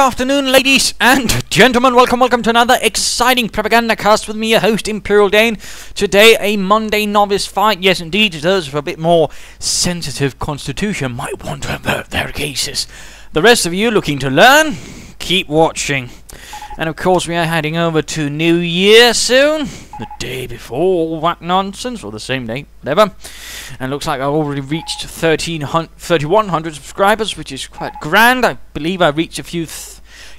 Afternoon, ladies and gentlemen. Welcome to another exciting propaganda cast with me, your host Imperial Dane. Today, a Monday novice fight. Yes, indeed, those of a bit more sensitive constitution might want to avert their cases. The rest of you looking to learn, keep watching. And of course, we are heading over to New Year soon. The day before all that nonsense, or the same day, whatever. And looks like I've already reached 3,100 subscribers, which is quite grand. I believe I reached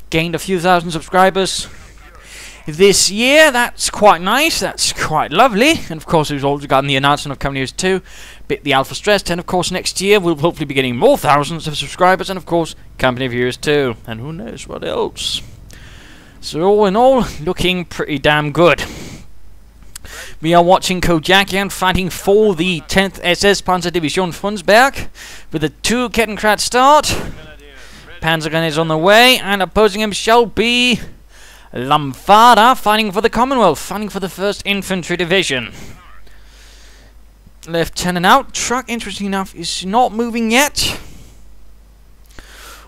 gained a few thousand subscribers this year. That's quite nice. That's quite lovely. And of course, we've also gotten the announcement of Company of Heroes 2, bit the alpha stress. And of course, next year we'll hopefully be getting more thousands of subscribers, and of course, Company of Heroes 2, and who knows what else. So all in all, looking pretty damn good. We are watching Kohjakin fighting for the 10th SS Panzer Division Frundsberg with a 2 Kettenkrat start. Panzergrenadier is on the way, and opposing him shall be Lahmfada, fighting for the Commonwealth, fighting for the 1st Infantry Division. Lieutenant out. Truck, interesting enough, is not moving yet.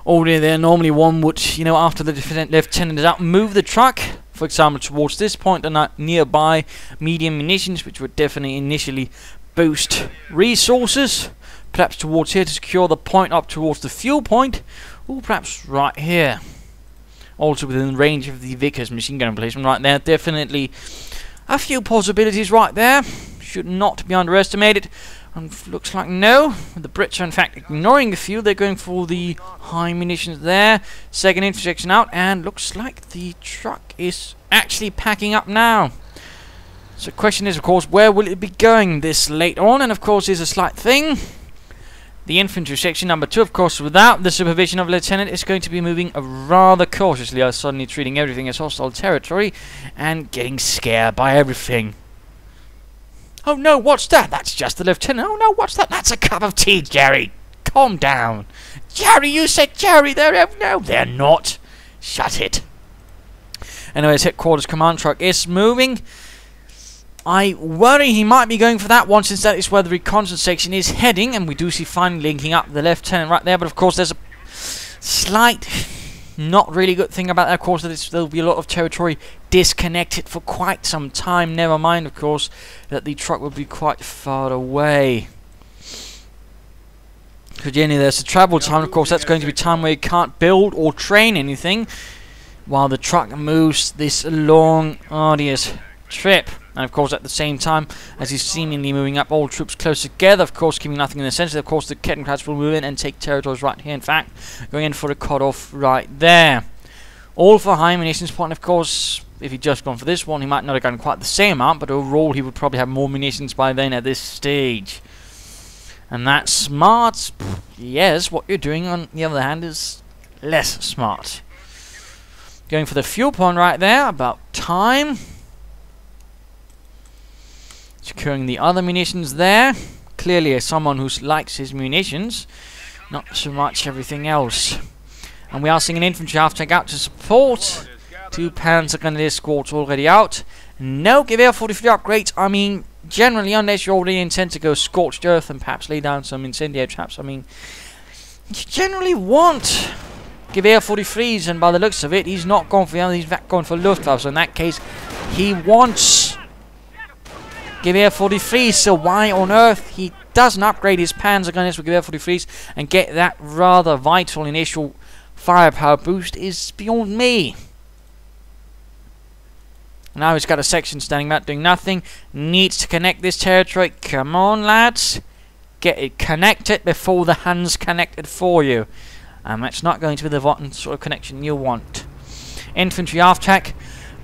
Already there, normally one would, you know, after the lieutenant is out, move the truck, for example, towards this point and nearby medium munitions, which would definitely initially boost resources. Perhaps towards here to secure the point up towards the fuel point, or perhaps right here. Also within range of the Vickers machine gun emplacement right there. Definitely a few possibilities right there. Should not be underestimated. Looks like no. The Brits are in fact ignoring a few. They're going for the high munitions there. Second infantry section out, and looks like the truck is actually packing up now. So the question is, of course, where will it be going this late on? And of course, here's a slight thing. The infantry section number 2, of course, without the supervision of lieutenant, is going to be moving rather cautiously, suddenly treating everything as hostile territory and getting scared by everything. Oh no, what's that? That's just the lieutenant. Oh no, what's that? That's a cup of tea, Jerry. Calm down. Jerry, you said Jerry. No, they're not. Shut it. Anyways, headquarters command truck is moving. I worry he might be going for that one, since that is where the reconnaissance section is heading, and we do see finally linking up the lieutenant right there, but of course there's a slight, not really good thing about that, of course, that there'll be a lot of territory disconnected for quite some time, never mind, of course, that the truck will be quite far away. Generally, there's the travel time, of course, that's going to be time where you can't build or train anything, while the truck moves this long, arduous trip. And of course, at the same time, as he's seemingly moving up all troops close together, of course, keeping nothing in the centre, of course, the Kettenkrats will move in and take territories right here, in fact, going in for a cut-off right there. All for high munitions point, of course, if he'd just gone for this one, he might not have gotten quite the same amount, but overall, he would probably have more munitions by then at this stage. And that's smart. Yes, what you're doing, on the other hand, is less smart. Going for the fuel point right there, about time. Securing the other munitions there. Clearly someone who likes his munitions, not so much everything else. And we are seeing an infantry half tank out to support. 2 Panzergrenadier squads already out. No Gewehr 43 upgrades. I mean, generally, unless you already intend to go scorched earth and perhaps lay down some incendiary traps, I mean, you generally want Gewehr 43s, and by the looks of it, he's not gone for the other, he's gone for Luftwaffe. So in that case, he wants Gewehr 43s, so why on earth he doesn't upgrade his Panzergrenadiers with Gewehr 43s and get that rather vital initial firepower boost is beyond me. Now he's got a section standing back doing nothing, needs to connect this territory. Come on, lads, get it connected before the Huns connect it for you. And that's not going to be the sort of connection you want. Infantry half-track.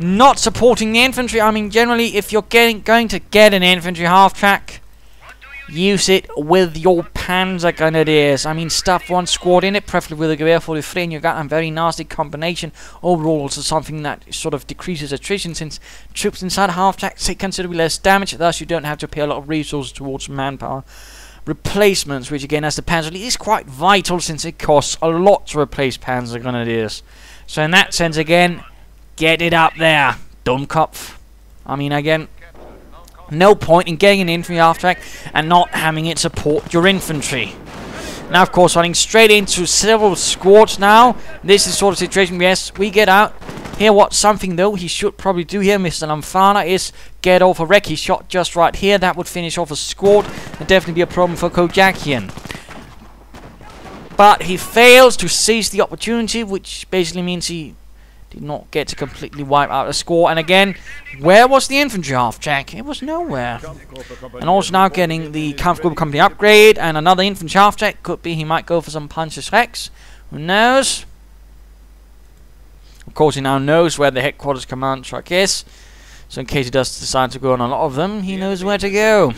Not supporting the infantry. I mean, generally, if you're going to get an infantry half-track, use it with your Panzergrenadiers. I mean, stuff one squad in it, preferably with a Gewehr 43, and you've got a very nasty combination. Overall, also something that sort of decreases attrition, since troops inside half-tracks take considerably less damage, thus you don't have to pay a lot of resources towards manpower replacements, which again, as the Panzer is quite vital, since it costs a lot to replace Panzergrenadiers. So in that sense, again, get it up there, Dummkopf. I mean, again, no point in getting an infantry half-track and not having it support your infantry. Now, of course, running straight into several squads now. This is the sort of situation, yes, we get out. Here, what something, though, he should probably do here, Mr. Lahmfada, is get off a wreck. He shot just right here. That would finish off a squad. Would definitely be a problem for Kohjakin. But he fails to seize the opportunity, which basically means he did not get to completely wipe out a score. And again, where was the infantry half-track? It was nowhere. And also now getting the Kampfgruppe Company upgrade and another infantry half-track. Could be he might go for some Panzerschrecks. Who knows? Of course, he now knows where the headquarters command truck is. So in case he does decide to go on a lot of them, he knows where to go.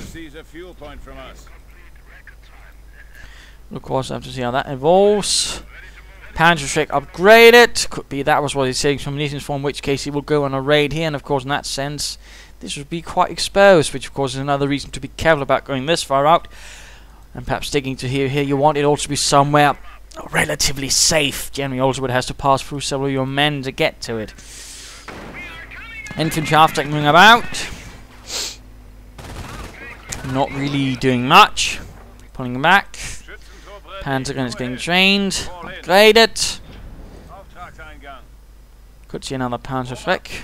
Of course, I have to see how that evolves. Panzerschreck upgraded. Could be that was what he's saying from munitions for, in which case he will go on a raid here. And of course, in that sense, this would be quite exposed, which of course is another reason to be careful about going this far out. And perhaps sticking to here. You want it all to be somewhere relatively safe. Generally, also it has to pass through several of your men to get to it. Infantry half-track moving about. Not really doing much. Pulling back. Panzer gun is getting trained, upgraded. Could see another Panzerschreck.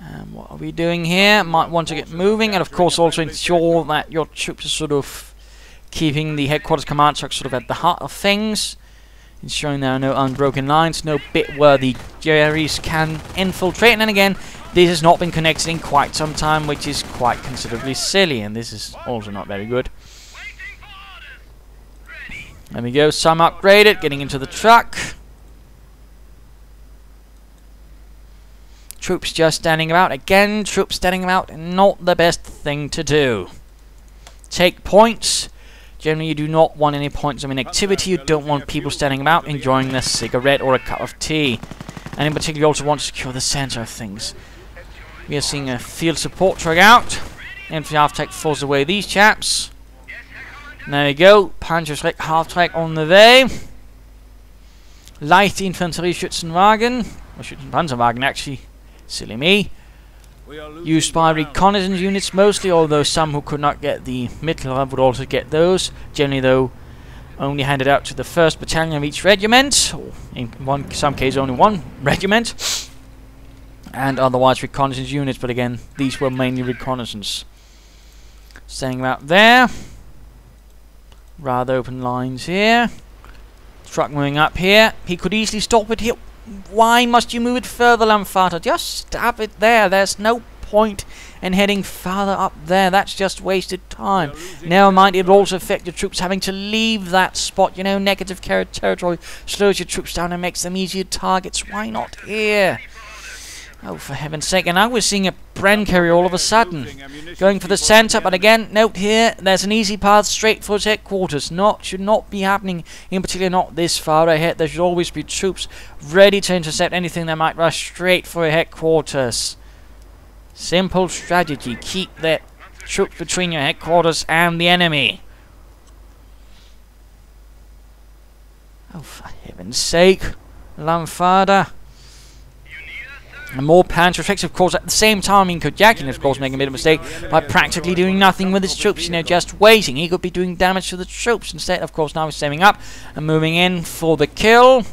And what are we doing here? Might want to get moving, and of course also ensure that your troops are sort of keeping the headquarters command truck sort of at the heart of things, ensuring there are no unbroken lines, no bit where the Jerries can infiltrate. And then again, this has not been connected in quite some time, which is quite considerably silly, and this is also not very good. There we go, some upgraded, getting into the truck. Troops just standing about. Again, troops standing about, not the best thing to do. Take points. Generally, you do not want any points of inactivity. You don't want people standing about enjoying their cigarette or a cup of tea. And in particular, you also want to secure the center of things. We are seeing a field support truck out. Infantry half-track falls away these chaps. There we go, Panzerschreck half-track on the way. Light Infanterie Schützenwagen, or Schützenpanzerwagen actually, silly me. Used by reconnaissance units mostly, although some who could not get the Mittelheim would also get those. Generally though, only handed out to the 1st Battalion of each regiment, or in some cases only one regiment. And otherwise reconnaissance units, but again, these were mainly reconnaissance. Staying about there. Rather open lines here. Truck moving up here. He could easily stop it here. Why must you move it further, Lahmfada? Just stab it there. There's no point in heading farther up there. That's just wasted time. Never mind, it'll also affect your troops having to leave that spot. You know, negative carried territory slows your troops down and makes them easier targets. Why not here? Oh, for heaven's sake. And now we're seeing a Bren Carrier all of a sudden. Going for the centre, but again, note here, there's an easy path straight for his headquarters. Should not be happening, in particular not this far ahead. There should always be troops ready to intercept anything that might rush straight for your headquarters. Simple strategy. Keep that troops between your headquarters and the enemy. Oh, for heaven's sake, Lahmfada. And more Panzerschrecks, of course, at the same time. I mean, Kohjakin, of course, making a bit of a mistake by practically doing nothing with his troops, you know, just waiting. He could be doing damage to the troops instead. Of course, now he's saving up and moving in for the kill.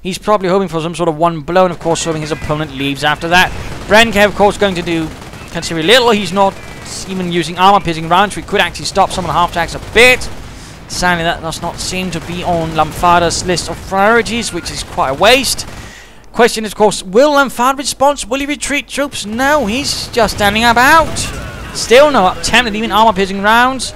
He's probably hoping for some sort of one blow, and of course, hoping his opponent leaves after that. Brenke, of course, going to do considerably little. He's not even using armor-piercing rounds. We could actually stop someone half-tracks a bit. Sadly, that does not seem to be on Lahmfada's list of priorities, which is quite a waste. Question is, of course, will Lahmfada respond? Will he retreat troops? No, he's just standing about. Still no attempt at even armor-piercing rounds.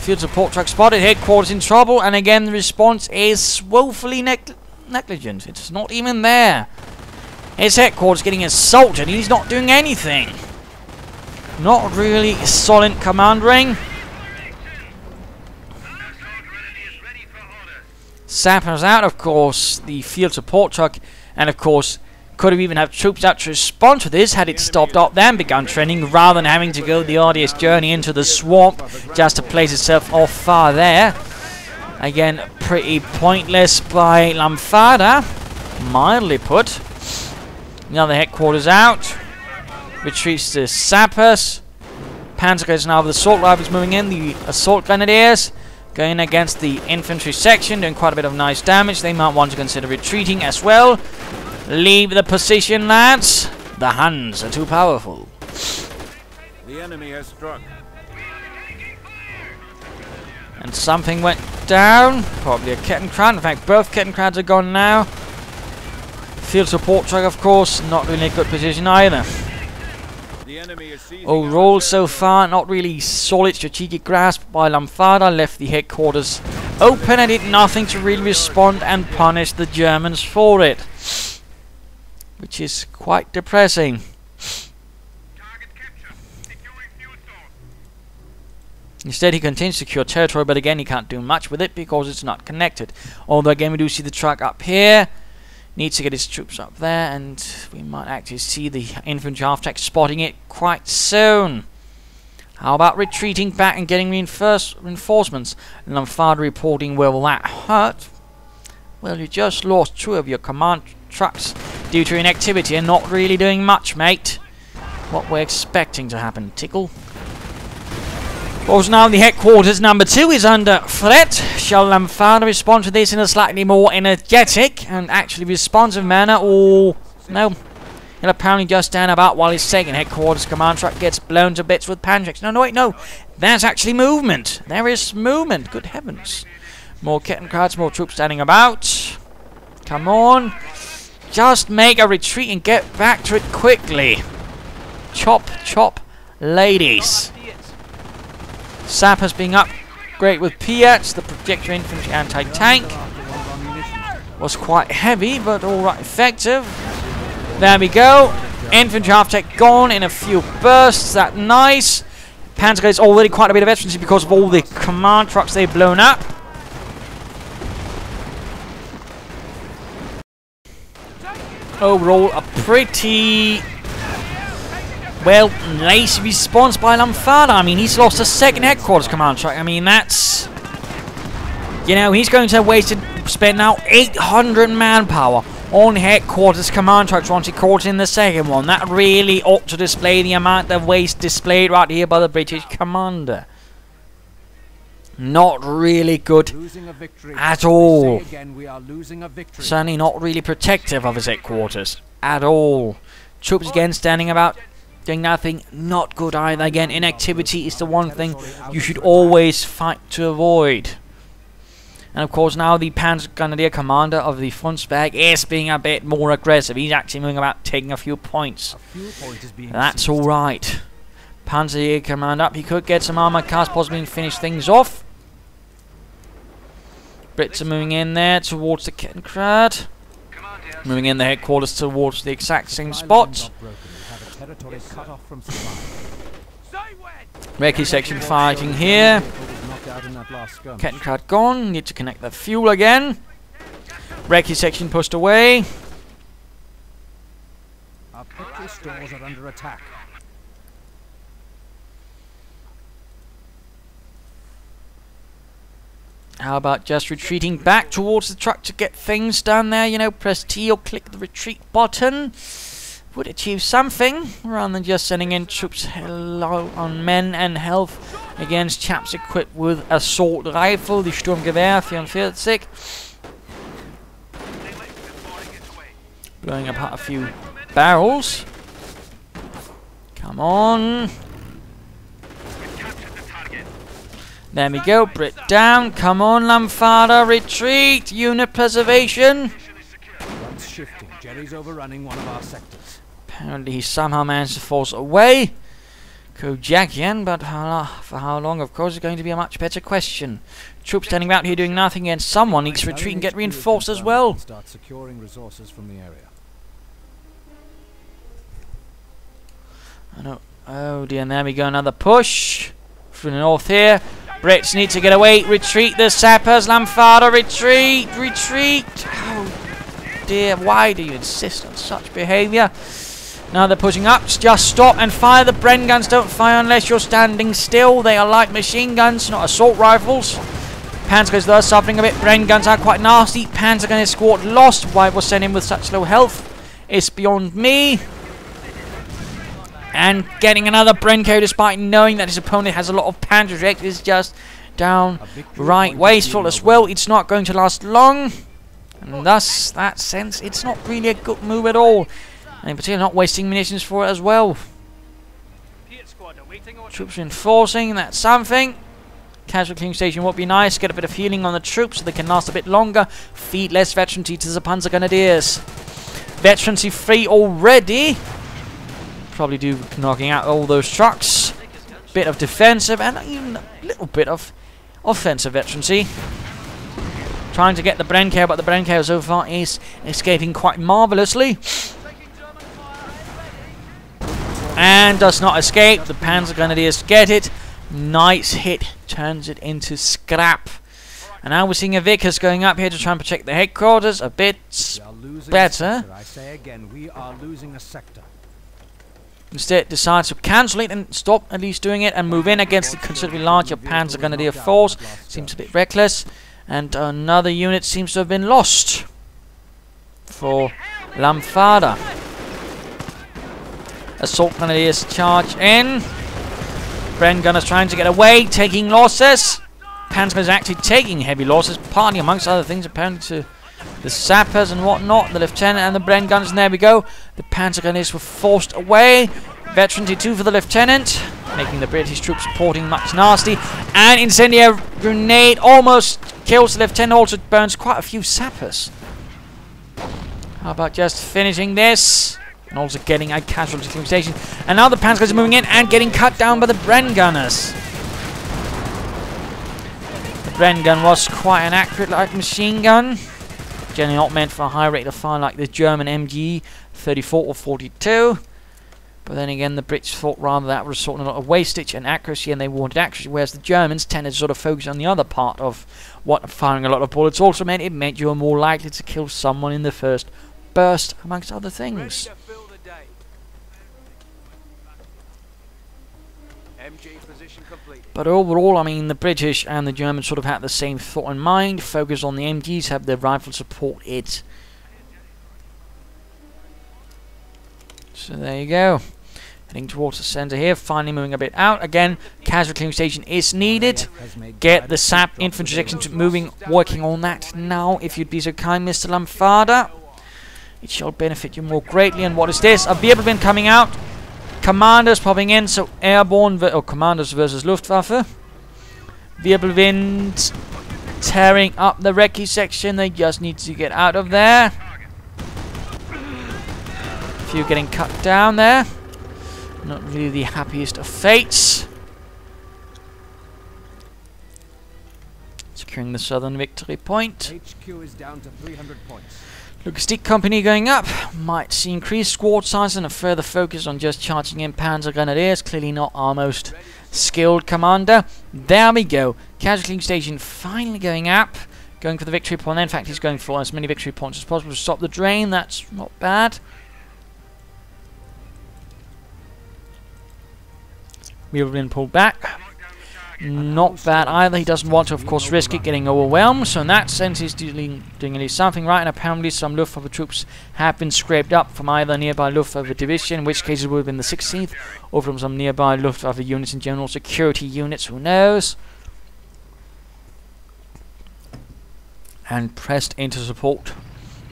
Field support truck spotted, headquarters in trouble, and again the response is woefully negligent. It's not even there. His headquarters getting assaulted, and he's not doing anything. Not really a solid command ring. Sappers out, of course, the field support truck. And of course, could have even had troops out to respond to this had it stopped up there and begun training, rather than having to go the arduous journey into the swamp just to place itself off far there. Again, pretty pointless by Lahmfada, mildly put. Another headquarters out, retreats the sappers. Panzergrenadiers now with assault rifles moving in, the assault grenadiers. Going against the infantry section, doing quite a bit of nice damage. They might want to consider retreating as well. Leave the position, lads. The Huns are too powerful. The enemy has struck. And something went down. Probably a Kettenkrat. In fact, both Kettenkrats are gone now. Field support truck, of course, not really a good position either. Overall, so far, not really solid strategic grasp by Lahmfada. Left the headquarters open and did nothing to really respond and punish the Germans for it, which is quite depressing. Instead, he continues to secure territory, but again, he can't do much with it because it's not connected. Although, again, we do see the truck up here. Needs to get his troops up there, and we might actually see the infantry half-track spotting it quite soon. How about retreating back and getting reinforcements? And Lahmfada reporting, will that hurt? Well, you just lost two of your command trucks due to inactivity and not really doing much, mate. What we're expecting to happen, Tickle. Also, now the headquarters number 2 is under threat. Shall Lahmfada respond to this in a slightly more energetic and actually responsive manner, or no? He'll apparently just stand about while his second headquarters command truck gets blown to bits with panzerstrikes. No, no, wait, no. That's actually movement. There is movement. Good heavens. More Kettenkrats, more troops standing about. Come on. Just make a retreat and get back to it quickly. Chop, chop, ladies. Sappers being up great with Piats. The projector infantry anti-tank was quite heavy, but alright, effective. There we go. Infantry half-tech gone in a few bursts. That nice. Panzer gets already quite a bit of efficiency because of all the command trucks they've blown up. Overall, a pretty well, nice response by Lahmfada. I mean, he's lost a second headquarters command truck. I mean, that's, you know, he's going to have wasted, spent now 800 manpower on headquarters command trucks once he caught in the second one. That really ought to display the amount of waste displayed right here by the British commander. Not really good at all. Certainly not really protective of his headquarters at all. Troops again standing about, doing nothing. Not good either. Again, inactivity is the one thing you should always fight to avoid. And of course, now the Panzergrenadier commander of the Frundsberg is being a bit more aggressive. He's actually moving about, taking a few points. That's alright. Panzergrenadier command up. He could get some armor cast, possibly, and finish things off. Brits are moving in there towards the Kettenkrat. Moving in the headquarters towards the exact same spot. Recce section fighting here. Kettenkrat gone. Need to connect the fuel again. Recce section pushed away. Our petrol stores are under attack. How about just retreating back towards the truck to get things done there? You know, press T or click the retreat button. Would achieve something, rather than just sending in troops low on men and health against chaps equipped with assault rifle, the Sturmgewehr 44. Blowing apart a few barrels. Come on. There we go, Brit down. Come on, Lahmfada, retreat. Unit preservation. Shifting. Jerry's overrunning one of our sectors. Apparently he somehow managed to force away Kohjakin, but for how long, of course, is going to be a much better question. Troops standing out here doing nothing, and someone needs to retreat and get reinforced as well. Start securing resources from the area. I know. Oh dear, and there we go, another push from the north here. Brits need to get away. Retreat the sappers. Lahmfada, retreat, retreat. Oh, dear, why do you insist on such behaviour? Now they're pushing up. Just stop and fire. The Bren guns don't fire unless you're standing still. They are light machine guns, not assault rifles. Panzergrenadiers, though, are suffering a bit. Bren guns are quite nasty. Panzergrenadier squad lost. Why it was sent in with such low health is beyond me. And getting another Bren carrier despite knowing that his opponent has a lot of Panzerschreck is just down right wasteful as well. It's not going to last long, and thus that sense it's not really a good move at all, and in particular not wasting munitions for it as well. Troops reinforcing, that's something. Casual cleaning station would be nice, get a bit of healing on the troops so they can last a bit longer, feed less veterancy to the Panzergrenadiers. Veterancy free already, probably do knocking out all those trucks. Bit of defensive and even a little bit of offensive veterancy. Trying to get the Bren Carrier, but the Bren Carrier so far is escaping quite marvellously. And does not escape. The Panzergrenadiers get it. Nice hit. Turns it into scrap. And now we're seeing a Vickers going up here to try and protect the headquarters a bit better. I say again, we are losing a sector. Instead decides to cancel it and stop at least doing it and move in against the considerably larger Panzergrenadier force. Seems a bit reckless. And another unit seems to have been lost for Lahmfada. Assault Grenadiers charge in. Bren Gun is trying to get away, taking losses. Panzer is actually taking heavy losses, partly amongst other things apparently to the sappers and whatnot, the lieutenant and the Bren Guns, and there we go. The Panzer Grenadiers were forced away. Veterancy 2 for the lieutenant, making the British troops supporting much nasty. And incendiary grenade almost kills the lieutenant, also burns quite a few sappers. How about just finishing this? And also getting a casualty clearing station. And now the Panzers are moving in and getting cut down by the Bren Gunners. The Bren Gun was quite an accurate light machine gun, generally not meant for a high rate of fire like the German MG 34 or 42. But then again, the Brits thought rather that was sort of a lot of wastage and accuracy, and they wanted accuracy, whereas the Germans tended to sort of focus on the other part of what firing a lot of bullets also meant. It meant you were more likely to kill someone in the first burst, amongst other things. But overall, I mean, the British and the Germans sort of had the same thought in mind. Focus on the MGs, have their rifle support it. So there you go. Heading towards the centre here, finally moving a bit out. Again, casual clearing station is needed. Get the SAP infantry section moving, working on that now, if you'd be so kind, Mr. Lahmfada. It shall benefit you more greatly. And what is this? A Wirbelwind coming out. Commanders popping in, so airborne commanders versus Luftwaffe. Wirbelwind tearing up the recce section. They just need to get out of there. A few getting cut down there. Not really the happiest of fates. Securing the southern victory point. HQ is down to 300 points. Logistic company going up, might see increased squad size and a further focus on just charging in Panzer Grenadiers, clearly not our most skilled commander. There we go, casualty station finally going up, going for the victory point. In fact, he's going for as many victory points as possible to stop the drain. That's not bad. We have been pulled back. Not bad either. He doesn't want to, of course, risk it getting overwhelmed. So in that sense, he's doing at least something right. And apparently some Luftwaffe troops have been scraped up from either nearby Luftwaffe division, in which case it would have been the 16th, or from some nearby Luftwaffe units and general security units. Who knows? And pressed into support,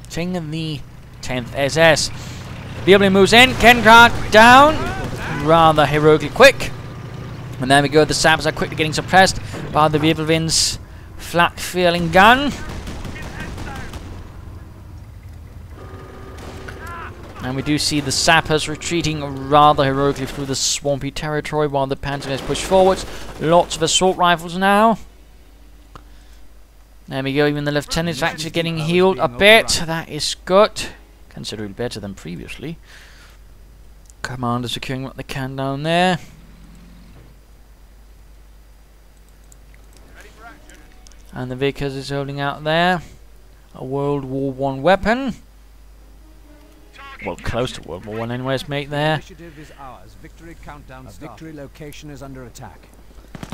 taking the 10th SS. Bibley moves in. Kettenkrat down, rather heroically quick. And there we go, the sappers are quickly getting suppressed by the Wirbelwind's Flakvierling gun. And we do see the sappers retreating rather heroically through the swampy territory while the Panzers push forwards. Lots of assault rifles now. There we go, even the lieutenant's actually getting healed a bit. That is good, considerably better than previously. Commander securing what they can down there. And the Vickers is holding out there. A World War I weapon. Well, close to World War I anyways, mate, there.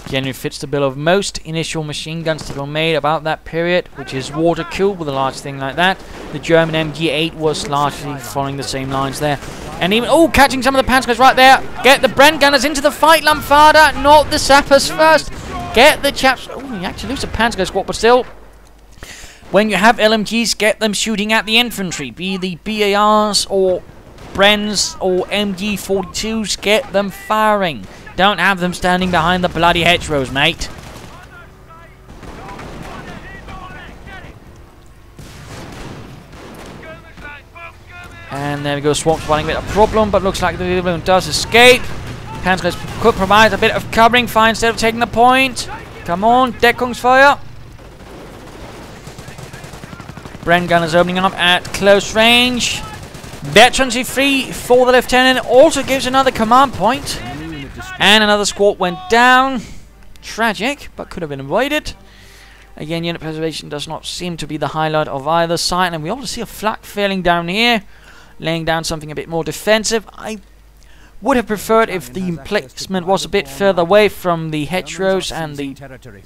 Generally fits the bill of most initial machine guns that were made about that period, which is water-cooled with a large thing like that. The German MG8 was largely following the same lines there. And even, oh, catching some of the Panzers right there. Get the Bren Gunners into the fight, Lahmfada, not the Sappers first. Get the chaps. Oh, you actually lose a Panzergrenadier squad, but still. When you have LMGs, get them shooting at the infantry. Be the BARs or Brens or MG 42s. Get them firing. Don't have them standing behind the bloody hedgerows, mate. And there we go, swamp spawning a bit of a problem, but looks like the Virbelwind does escape. Panzergrenadiers could provide a bit of covering fire instead of taking the point. Come on, Deckungsfeuer. Bren gun is opening up at close range. Veterancy free for the lieutenant, also gives another command point. And another squad went down. Tragic, but could have been avoided. Again, unit preservation does not seem to be the highlight of either side, and we also see a Flakvierling down here, laying down something a bit more defensive. I would have preferred if the placement was a bit further away from the hedgerows and the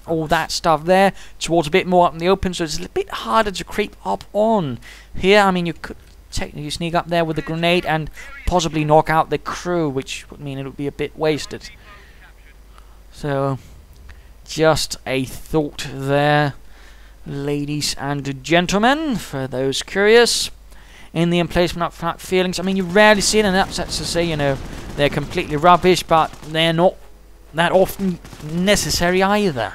all that stuff there, towards a bit more up in the open, so it's a bit harder to creep up on. Here, I mean, you could technically sneak up there with the grenade and possibly knock out the crew, which would mean it would be a bit wasted. So, just a thought there, ladies and gentlemen, for those curious. In the emplacement up front feelings, I mean, you rarely see it, and that's to say, you know, they're completely rubbish, but they're not that often necessary either.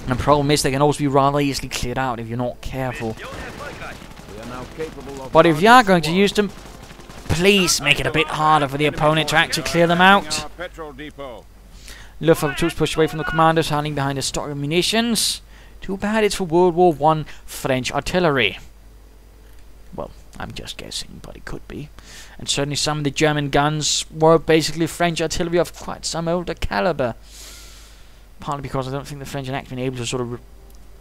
And the problem is they can also be rather easily cleared out if you're not careful. But if you are going to use them, please make it a bit harder for the opponent to actually clear them out. Luftwaffe troops pushed away from the commanders, hiding behind a stock of munitions. Too bad it's for World War I French artillery. Well, I'm just guessing, but it could be. And certainly some of the German guns were basically French artillery of quite some older caliber. Partly because I don't think the French had actually been able to sort of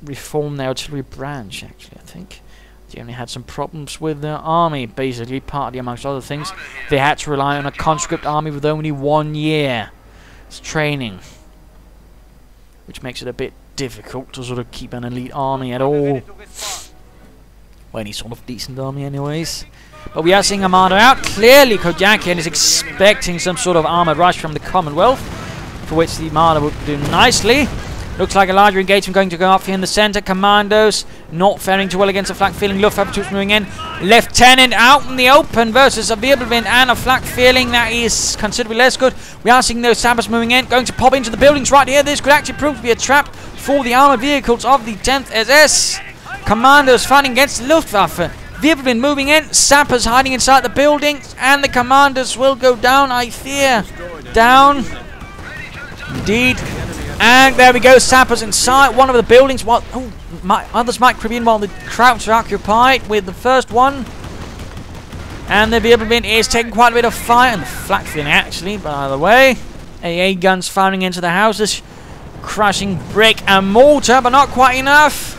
reform their artillery branch, actually, I think. Germany had some problems with their army, basically, partly amongst other things. They had to rely on a conscript army with only 1 year's training. Which makes it a bit difficult to sort of keep an elite army at all. Well, any sort of decent army anyways. But we are seeing a Marder out. Clearly Kohjakin is expecting some sort of armor rush from the Commonwealth, for which the Marder would do nicely. Looks like a larger engagement going to go up here in the center. Commandos not faring too well against a Flakvierling. Luftwaffe troops moving in. Lieutenant out in the open versus a Wirbelwind and a Flakvierling. That is considerably less good. We are seeing those sappers moving in, going to pop into the buildings right here. This could actually prove to be a trap for the armored vehicles of the 10th SS. Commandos fighting against Luftwaffe. Wirbelwind moving in. Sappers hiding inside the buildings. And the commanders will go down, I fear. Down. Indeed. And there we go. Sappers inside one of the buildings. What? Oh, others might creep in while the crowds are occupied with the first one. And the Wirbelwind is taking quite a bit of fire. And the Flakvierling, actually, by the way. AA guns firing into the houses. Crushing brick and mortar, but not quite enough.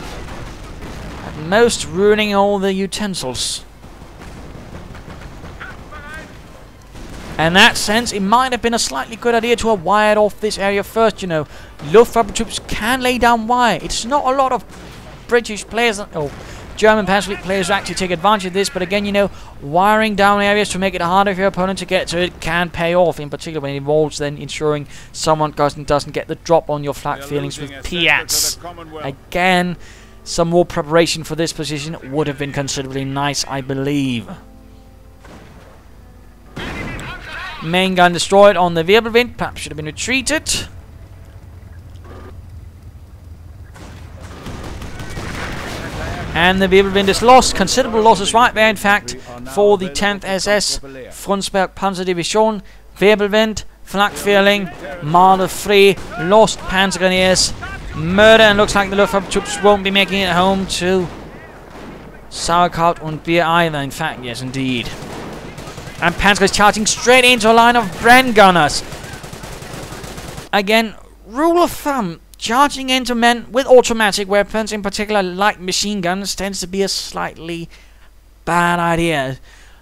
Most ruining all the utensils. In that sense, it might have been a slightly good idea to have wired off this area first, you know. Luftwaffe troops can lay down wire. It's not a lot of British players, or German Panzerfleet players actually take advantage of this, but again, you know, wiring down areas to make it harder for your opponent to get to it can pay off, in particular when it involves then ensuring someone doesn't get the drop on your Flakvierlings with Piats. Again, some more preparation for this position would have been considerably nice, I believe. Main gun destroyed on the Wirbelwind. Perhaps should have been retreated. And the Wirbelwind is lost. Considerable losses right there, in fact, for the 10th SS Frundsberg Panzer Division. Wirbelwind, Flakvierling, Marder 3, lost Panzergrenadiers. Murder, and looks like the Luftwaffe troops won't be making it home to Sauerkraut und Beer either, in fact, yes indeed. And Panzer is charging straight into a line of Bren gunners. Again, rule of thumb, charging into men with automatic weapons, in particular light machine guns, tends to be a slightly bad idea.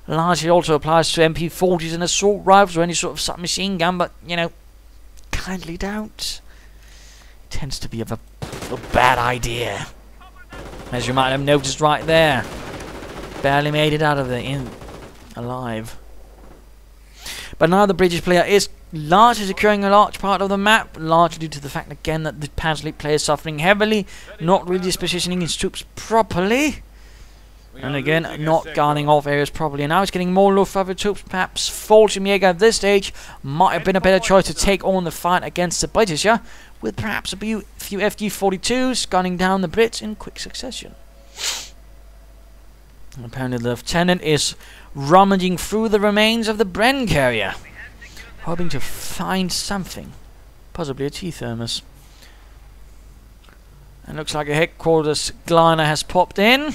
Largely also applies to MP40s and assault rifles or any sort of submachine gun, but, you know, kindly don't. Tends to be a bad idea, as you might have noticed right there. Barely made it out of the inn alive. But now the British player is largely securing a large part of the map, largely due to the fact again that the Panzerleague players suffering heavily, not really positioning his troops properly, and again not guarding off areas properly. And now it's getting more Luftwaffe troops. Perhaps Fallschirmjäger at this stage might have been a better choice to take on the fight against the British, yeah? With perhaps a few FG-42s gunning down the Brits in quick succession. And apparently the lieutenant is rummaging through the remains of the Bren Carrier, hoping to find something, possibly a T-thermos. And looks like a headquarters glider has popped in.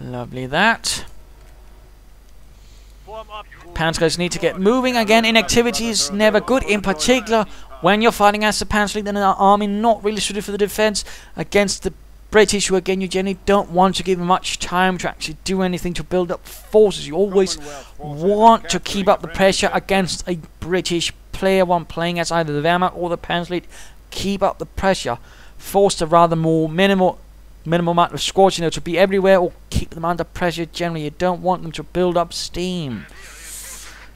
Lovely that. Panzers need to get moving again. Inactivity is never good, in particular when you're fighting as the Panzerleague, then an army not really suited for the defense against the British, who again you generally don't want to give them much time to actually do anything to build up forces. You always want to keep up the pressure against a British player one playing as either the Wehrmacht or the Panzerleague. Keep up the pressure, force a rather more minimal amount of squads, you know, to be everywhere, or keep them under pressure. Generally you don't want them to build up steam.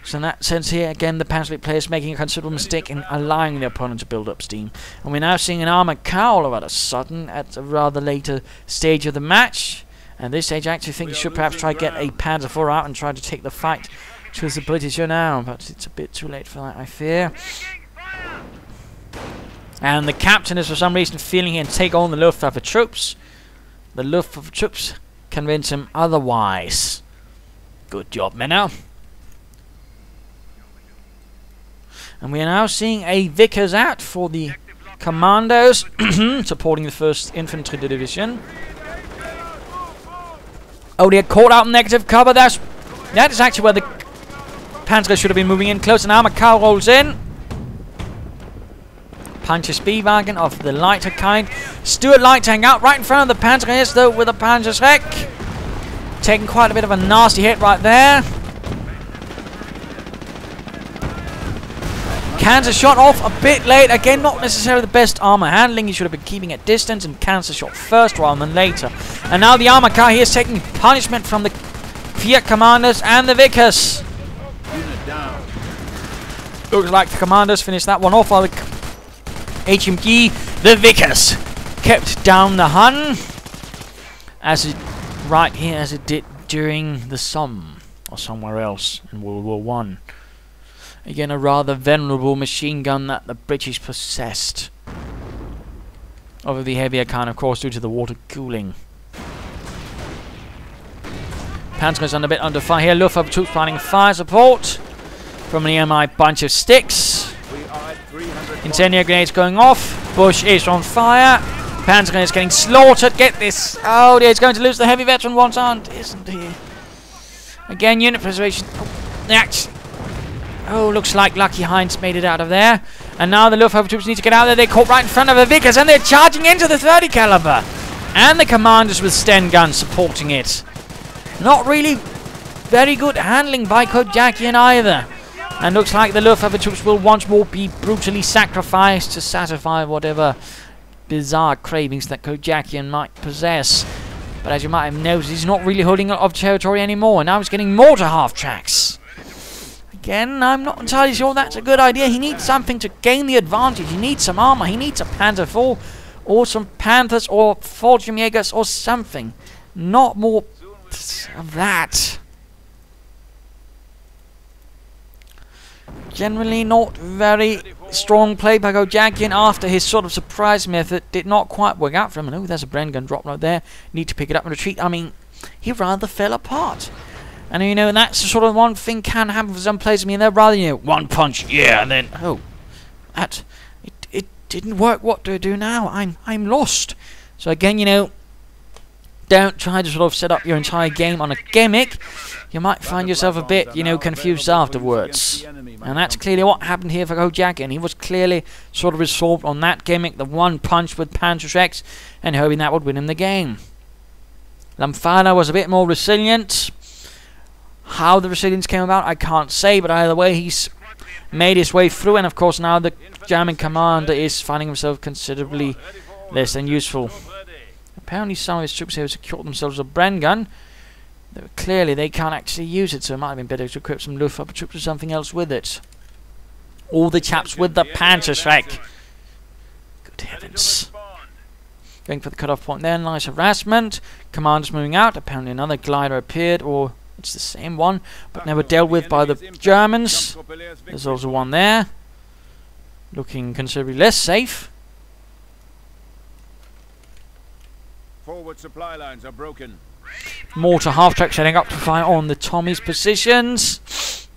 So in that sense here again the Panzerleague players making a considerable mistake in allowing the opponent to build up steam. And we're now seeing an armoured cow all of a sudden at a rather later stage of the match. And this stage I actually think you should perhaps try to get a Panzer 4 out and try to take the fight to the British now, but it's a bit too late for that, I fear. And the captain is for some reason feeling he can take on the Luftwaffe troops. The Luftwaffe troops convince him otherwise. Good job, Menno. And we are now seeing a Vickers out for the commandos, supporting the 1st Infantry Division. Oh, they are caught out negative cover. That is actually where the Panzer should have been moving in close. And armored car rolls in. Panzerschreck of the lighter kind. Stuart liked to hang out right in front of the Panzergrenadiers though with a Panzerschreck. Taking quite a bit of a nasty hit right there. Panzer shot off a bit late. Again, not necessarily the best armor handling. He should have been keeping at distance and Panzer shot first rather than later. And now the armor car here is taking punishment from the Fier commanders and the Vickers. Looks like the commanders finished that one off while the HMG, the Vickers, kept down the Hun, as it right here as it did during the Somme or somewhere else in World War I. Again, a rather venerable machine gun that the British possessed. Over the heavier kind, of course, due to the water cooling. Panzer's a bit under fire here. Luftwaffe troops planning fire support from an EMI bunch of sticks. Incendiary grenades going off. Bush is on fire. Panzer is getting slaughtered. Get this. Oh dear, he's going to lose the heavy veteran once, isn't he? Again, unit preservation. Oh, looks like Lucky Heinz made it out of there. And now the Luftwaffe troops need to get out of there. They're caught right in front of the Vickers and they're charging into the 30 caliber. And the commanders with Sten Gun supporting it. Not really very good handling by Kohjakin either. And looks like the Luftwaffe troops will once more be brutally sacrificed to satisfy whatever bizarre cravings that Kohjakin might possess. But as you might have noticed, he's not really holding up of territory anymore. And now he's getting more to half tracks. Again, I'm not entirely sure that's a good idea. He needs something to gain the advantage. He needs some armor. He needs a Panther 4 or some Panthers or Fallschirmjägers or something. Not more of that. Generally not very strong play by Kohjakin after his sort of surprise method did not quite work out for him. And oh, there's a Bren gun drop right there. Need to pick it up and retreat. I mean, he rather fell apart. And you know, and that's the sort of one thing can happen for some players. I mean, they're rather, you know, one punch, yeah, and then, oh, that, it didn't work. What do I do now? I'm lost. So again, you know, don't try to sort of set up your entire game on a gimmick. You might find yourself a bit, you know, confused afterwards. And that's clearly what happened here for Kohjakin. He was clearly sort of resolved on that gimmick, the one punch with Panzerschrecks, and hoping that would win him the game. Lahmfada was a bit more resilient. How the resilience came about, I can't say, but either way, he's made his way through, and of course now the German commander is finding himself considerably less than useful. Apparently some of his troops here secured themselves a Bren gun. Clearly they can't actually use it, so it might have been better to equip some Luftwaffe troops or something else with it. All the chaps with the Panzerschreck. Good heavens. Going for the cutoff point there, nice harassment. Commanders moving out, apparently another glider appeared, or it's the same one, but never dealt with by the Germans. There's also one there. Looking considerably less safe. Forward supply lines are broken. Mortar half-track setting up to fire on the Tommies' positions.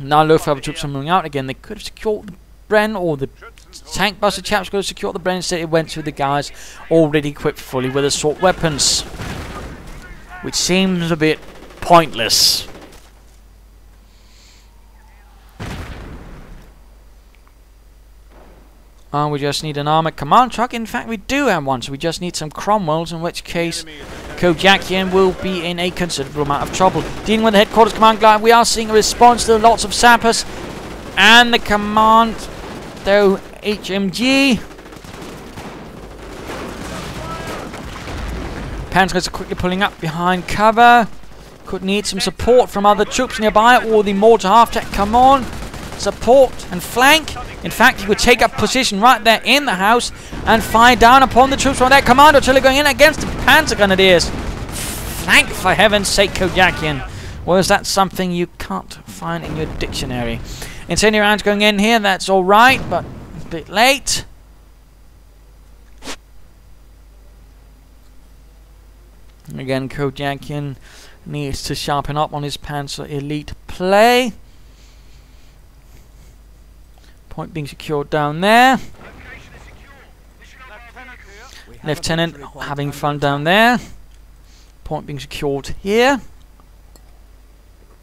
Now Luftwaffe troops are moving out again. They could have secured the Bren, or the tank buster chaps could have secured the Bren. Instead it went to the guys already equipped fully with assault weapons, which seems a bit pointless. We just need an armoured command truck. In fact, we do have one, so we just need some Cromwells, in which case Kohjakin will be in a considerable amount of trouble. Dealing with the headquarters command glider, we are seeing a response to lots of sappers, and the command, though, HMG. Panzers are quickly pulling up behind cover. Could need some support from other troops nearby, or the mortar half-tech. Come on. Support and flank. In fact, he would take up position right there in the house and fire down upon the troops from that commando artillery going in against the Panzergrenadiers. Flank, for heaven's sake, Kohjakin. Well, is that something you can't find in your dictionary? Incendiary rounds going in here, that's alright, but a bit late. Again, Kohjakin needs to sharpen up on his Panzer Elite play. Point being secured down there. Lieutenant having fun down there. Point being secured here.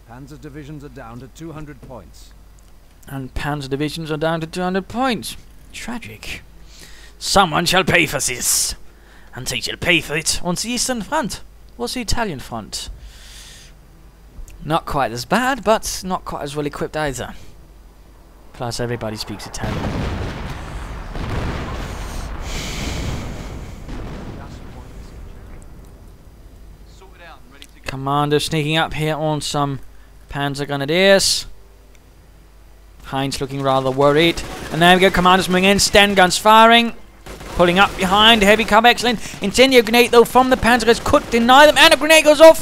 Panzer divisions are down to 200 points. And Panzer divisions are down to 200 points. Tragic. Someone shall pay for this. And they shall pay for it on the Eastern Front. What's the Italian front? Not quite as bad, but not quite as well equipped either. Plus, everybody speaks Italian. Commander sneaking up here on some Panzer Grenadiers. Heinz looking rather worried. And there we go, commanders moving in. Sten guns firing. Pulling up behind. Heavy cover, excellent. Incendio grenade, though, from the Panzergrenadiers could deny them. And a grenade goes off,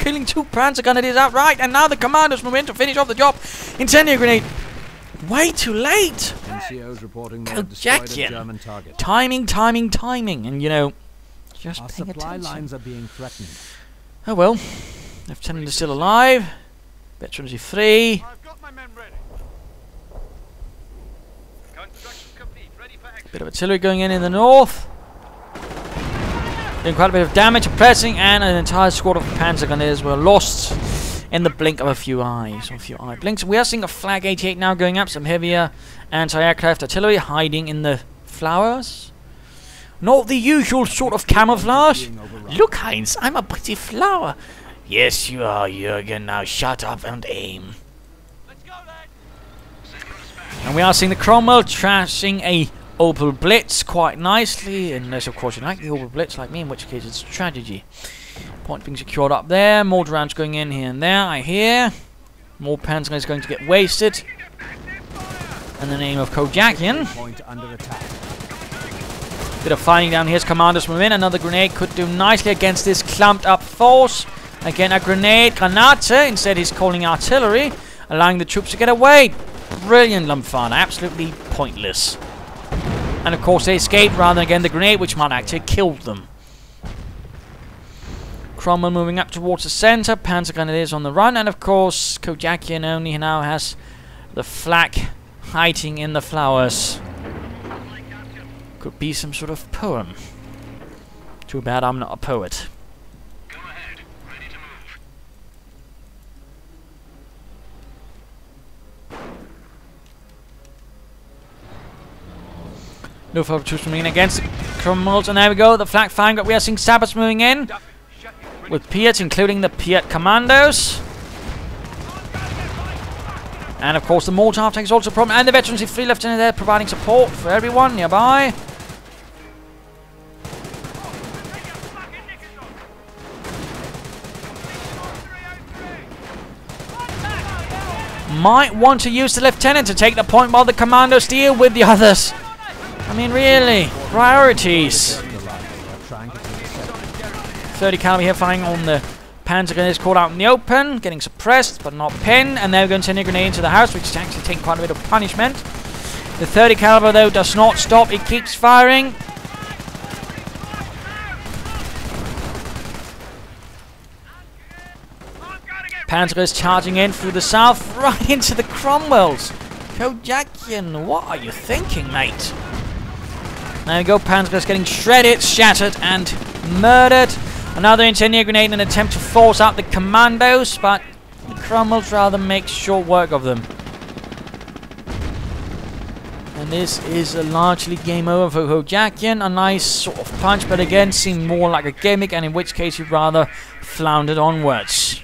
killing two Panzer Grenadiers outright. And now the commanders move in to finish off the job. Incendio grenade. Way too late! Kohjakin! Timing, and you know, just our paying supply attention. Lines are being threatened. Oh well, Lieutenant is still alive. Veterans are free. Bit of artillery going in the north. Doing quite a bit of damage, pressing, and an entire squad of Panzer Grenadiers were lost in the blink of a few eyes, or a few eye blinks. We are seeing a Flag 88 now going up, some heavier anti-aircraft artillery hiding in the flowers. Not the usual sort of camouflage. Look, Heinz, I'm a pretty flower. Yes, you are, Jürgen. Now shut up and aim. Let's go, lad. And we are seeing the Cromwell trashing a Opel Blitz quite nicely, unless of course you like the Opel Blitz like me, in which case it's a tragedy. Point being secured up there. More rounds going in here and there, I hear. More Panzer is going to get wasted. In the name of Kohjakin. Point under attack. Bit of firing down here as commanders move in. Another grenade could do nicely against this clumped up force. Again a grenade. Granate. Instead he's calling artillery, allowing the troops to get away. Brilliant, Lahmfada. Absolutely pointless. And of course they escaped rather than again the grenade, which might actually kill them. Cromwell moving up towards the centre, Panzer Grenadiers on the run, and of course Kohjakin only now has the flak hiding in the flowers. Could be some sort of poem. Too bad I'm not a poet. Go ahead. Ready to move. No further troops moving in against Cromwell's, and there we go, the flak firing, but we are seeing sappers moving in. With Piat, including the Piat Commandos. And of course the mortar half-tank is also a problem. And the veterans with three lieutenants there providing support for everyone nearby. might want to use the lieutenant to take the point while the commandos deal with the others. I mean, really, priorities. 30 caliber here firing on the Panzer grenades caught out in the open, getting suppressed but not pinned, and they're going to send a grenade into the house, which is actually taking quite a bit of punishment. The 30 caliber though does not stop, it keeps firing. Panzer is charging in through the south, right into the Cromwells. Kohjakin, what are you thinking, mate? There we go, Panzer is getting shredded, shattered, and murdered. Another incendiary grenade in an attempt to force out the commandos, but the Cromwells rather make short work of them. And this is a largely game over for Kohjakin. A nice sort of punch, but again seemed more like a gimmick, and in which case he rather floundered onwards.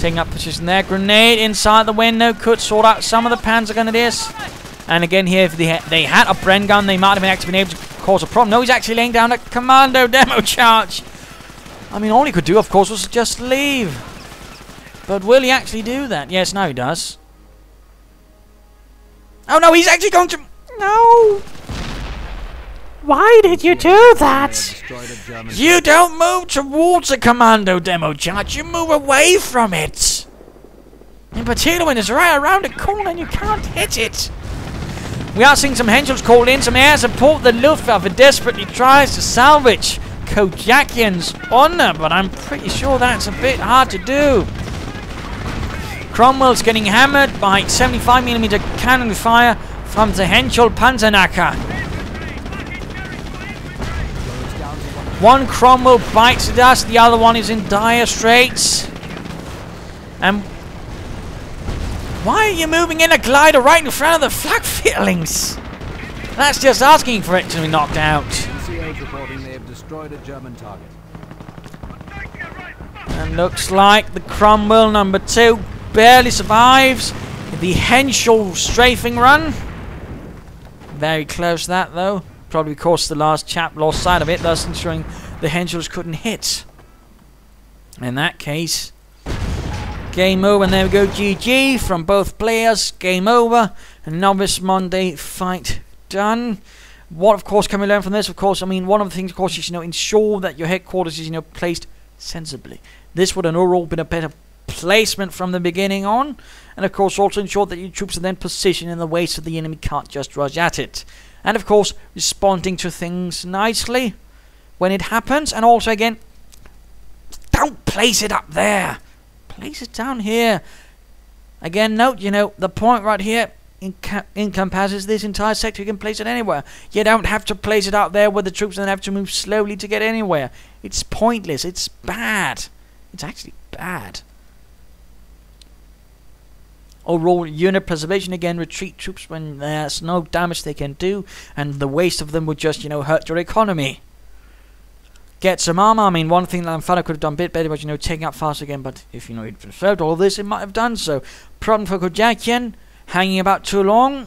Taking up position there, grenade inside the window could sort out some of the Panzer Grenadiers. And again here, if they had a Bren gun, they might have actually been able to cause a problem. No, he's actually laying down a commando demo charge. I mean, all he could do, of course, was just leave. But will he actually do that? Yes, now he does. Oh no, he's actually going to... No! Why did you do that? You don't move towards a commando demo charge, you move away from it! In particular when it's right around a corner and you can't hit it! We are seeing some Henschels called in, some air support. The Luftwaffe desperately tries to salvage Kohjakin's honor, but I'm pretty sure that's a bit hard to do. Cromwell's getting hammered by 75mm cannon fire from the Henschel Panzernaka. One Cromwell bites the dust, the other one is in dire straits. And why are you moving in a glider right in front of the Flakvierlings? That's just asking for it to be knocked out. Reporting they have destroyed a German target. And looks like the Cromwell number 2 barely survives the Henschel strafing run. Very close that though. Probably caused the last chap lost sight of it, thus ensuring the Henschels couldn't hit. In that case, game over, and there we go, GG from both players, game over, and novice Monday fight done. What, of course, can we learn from this? Of course, I mean, one of the things, of course, is, you know, ensure that your headquarters is, you know, placed sensibly. This would have overall been a better placement from the beginning on, and of course, also ensure that your troops are then positioned in the way so the enemy can't just rush at it. And of course, responding to things nicely when it happens. And also again, don't place it up there. Place it down here. Again, note, you know, the point right here encompasses this entire sector. You can place it anywhere. You don't have to place it out there where the troops don't have to move slowly to get anywhere. It's pointless. It's bad. It's actually bad. Overall unit preservation, again, retreat troops when there's no damage they can do, and the waste of them would just, you know, hurt your economy. Get some armor. I mean, one thing Lahmfada could have done a bit better was, you know, taking up fast again, but if, you know, he'd preserved all this, it might have done so. Problem for Kohjakin, hanging about too long,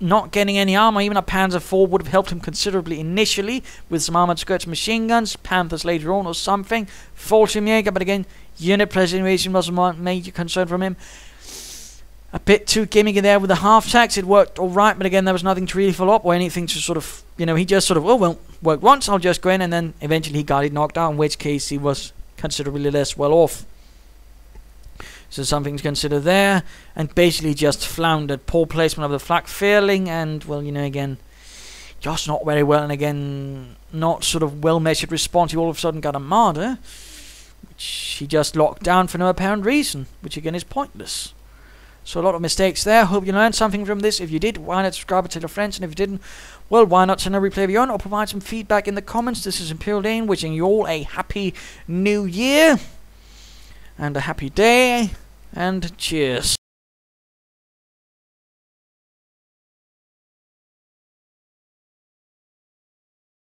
not getting any armor. Even a Panzer 4 would have helped him considerably initially, with some armored skirts, machine guns, Panthers later on or something, Fallschirmjäger, but again, unit preservation was one major concern from him. A bit too gimmicky there with the half tax. It worked alright, but again, there was nothing to really follow up or anything to sort of, you know, he just sort of, oh, well, worked once, I'll just go in, and then eventually he got it knocked out, in which case he was considerably less well off. So something to consider there, and basically just floundered. Poor placement of the Flakvierling, and, well, you know, again, just not very well, and again, not sort of well-measured response. He all of a sudden got a Marder, which he just locked down for no apparent reason, which again is pointless. So a lot of mistakes there. Hope you learned something from this. If you did, why not subscribe and tell your friends? And if you didn't, well, why not send a replay of your own or provide some feedback in the comments? This is Imperial Dane wishing you all a happy new year and a happy day, and cheers.